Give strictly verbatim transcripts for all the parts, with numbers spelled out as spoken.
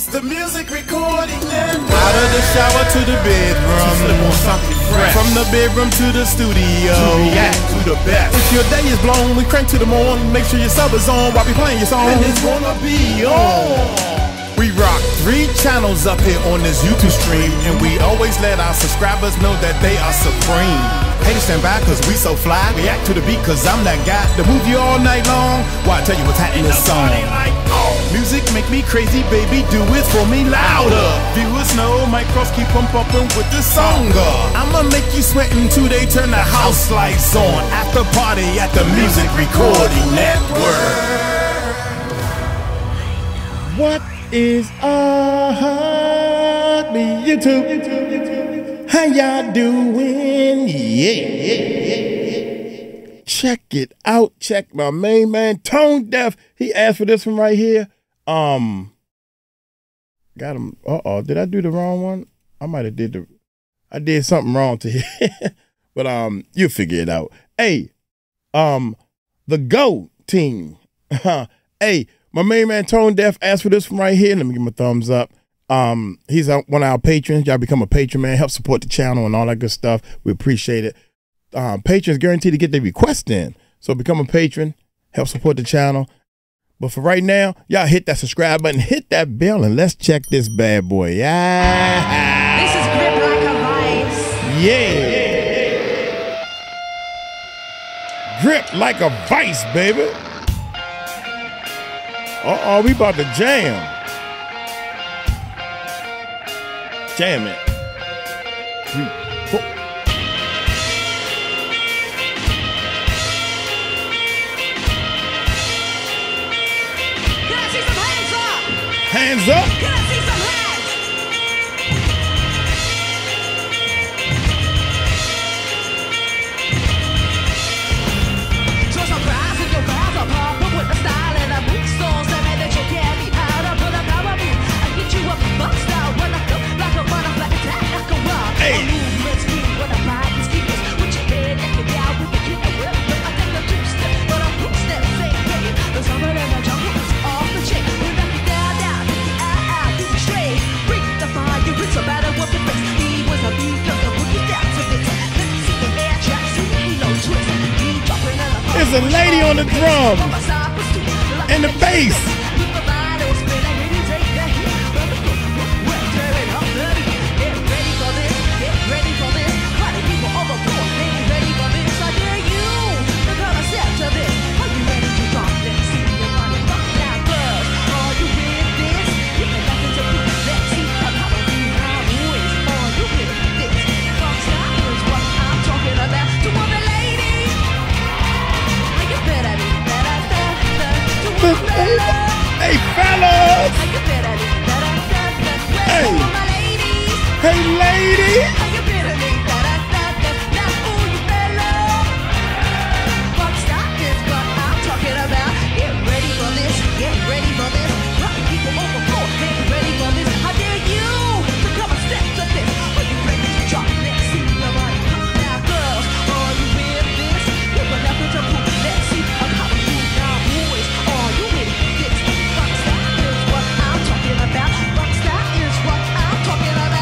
It's the music recording land. Out of the shower to the bedroom, slip on something fresh. From the bedroom to the studio, we react to the best. If your day is blown, we crank to the morning. Make sure your sub is on while we playing your song. And it's gonna be on. We rock three channels up here on this YouTube stream, and we always let our subscribers know that they are supreme. Haters stand by cause we so fly. React to the beat cause I'm that guy to move you all night long. Why I tell you what's hot in this song. Music make me crazy, baby, do it for me louder. Viewers know Mike Cross keep on pumping with the song. I'ma make you sweat until they turn the house lights on. After party at the Music Recording Network. What is up, YouTube? How y'all doing? Yeah, yeah, yeah. Check it out. Check my main man, Tone Deaf. He asked for this one right here. Um, got him. Uh-oh, did I do the wrong one? I might have did the, I did something wrong to him. But um, you figure it out. Hey, um, the GO team. Hey, my main man, Tone Deaf, asked for this one right here. Let me give him a thumbs up. Um, he's one of our patrons. Y'all become a patron, man. Help support the channel and all that good stuff. We appreciate it. Um, patrons guaranteed to get their request in. So become a patron, help support the channel. But for right now, y'all hit that subscribe button, hit that bell, and let's check this bad boy. Yeah. This is Grip Like a Vice. Yeah. Grip Like a Vice, baby. Uh-oh, we about to jam. Jam it. Three. Hands up. Can I see some hands? So surprise if your vibes are poppin' with a style and a mood song. Say man that you carry out of the power move. I get you up, buck style, run up, like a run up, like a tap, like a rock. Hey. A movement's key, what a vibe is key. With your head at the down, with the kick and whip. But I got the two-step, but I'm two-step, say hey. There's something in the jungle, it's off the chain. It's a matter what the best. He was a beat, look a boogie down to this. Let's see the man track, see the halo twist. He dropping on the phone. There's a lady on the drum. And the bass. Get ready for this, get ready for this. How do people overflow? They ain't ready for this. I hear you. They're gonna step to this. Are you ready to rock this? See the money, rock that buzz. Are you with this? You can rock into this. Let's see how powerful. Hey fellas! Hey! Hey lady! Get ready for this, get ready for this. Rocking people overflow, get ready for this. How dare you to come and step to this? Are you ready to drop next? See the right now, girls. Are you with this? Give a lap with your poop. Let's see how powerful you now boys. Are you with this? Rockstar is what I'm talking about. Rockstar is what I'm talking about.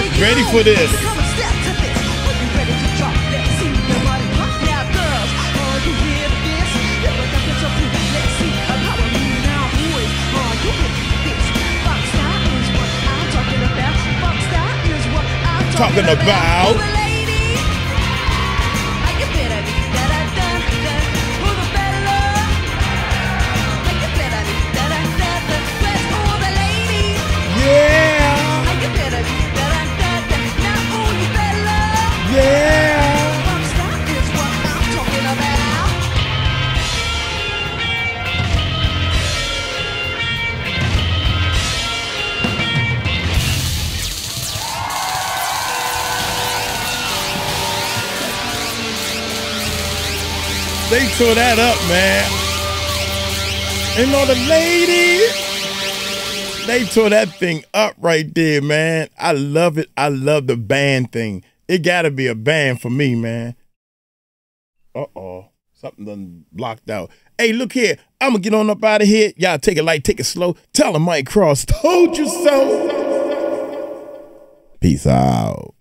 Get ready for this. Talking about. They tore that up, man. And all the ladies, they tore that thing up right there, man. I love it. I love the band thing. It gotta be a band for me, man. Uh-oh. Something done blocked out. Hey, look here. I'm gonna get on up out of here. Y'all take it light, take it slow. Tell them Mike Cross told you so. Peace out.